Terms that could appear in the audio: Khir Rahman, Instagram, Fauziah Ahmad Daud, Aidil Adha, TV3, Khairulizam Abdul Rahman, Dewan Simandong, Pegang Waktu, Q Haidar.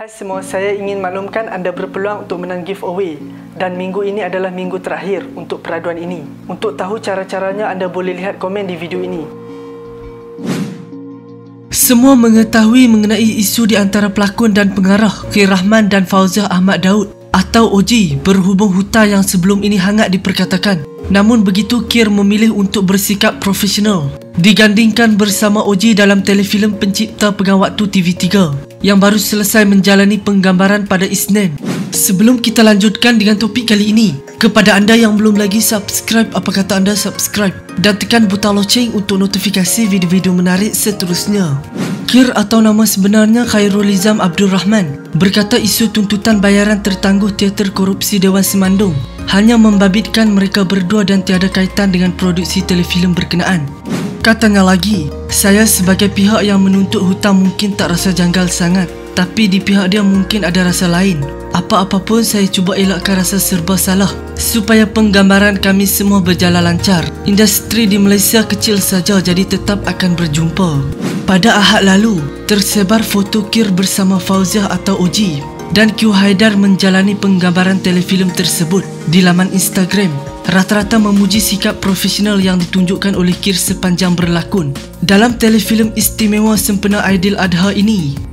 Hai semua, saya ingin maklumkan anda berpeluang untuk menang giveaway dan minggu ini adalah minggu terakhir untuk peraduan ini. Untuk tahu cara-caranya anda boleh lihat komen di video ini. Semua mengetahui mengenai isu di antara pelakon dan pengarah Khir Rahman dan Fauziah Ahmad Daud atau Ogy berhubung hutang yang sebelum ini hangat diperkatakan. Namun begitu Khir memilih untuk bersikap profesional digandingkan bersama Ogy dalam telefilm pencipta Pegang Waktu TV3 yang baru selesai menjalani penggambaran pada Isnin. Sebelum kita lanjutkan dengan topik kali ini, kepada anda yang belum lagi subscribe, apa kata anda subscribe dan tekan butang loceng untuk notifikasi video-video menarik seterusnya. Khir atau nama sebenarnya Khairulizam Abdul Rahman berkata isu tuntutan bayaran tertangguh teater korupsi Dewan Simandong hanya membabitkan mereka berdua dan tiada kaitan dengan produksi telefilm berkenaan. Katanya lagi, saya sebagai pihak yang menuntut hutang mungkin tak rasa janggal sangat, tapi di pihak dia mungkin ada rasa lain. Apa-apa pun saya cuba elakkan rasa serba salah supaya penggambaran kami semua berjalan lancar. Industri di Malaysia kecil saja jadi tetap akan berjumpa. Pada Ahad lalu, tersebar foto Khir bersama Fauziah atau Ogy dan Q Haidar menjalani penggambaran telefilm tersebut di laman Instagram. Rata-rata memuji sikap profesional yang ditunjukkan oleh Khir sepanjang berlakon dalam telefilm istimewa sempena Aidil Adha ini.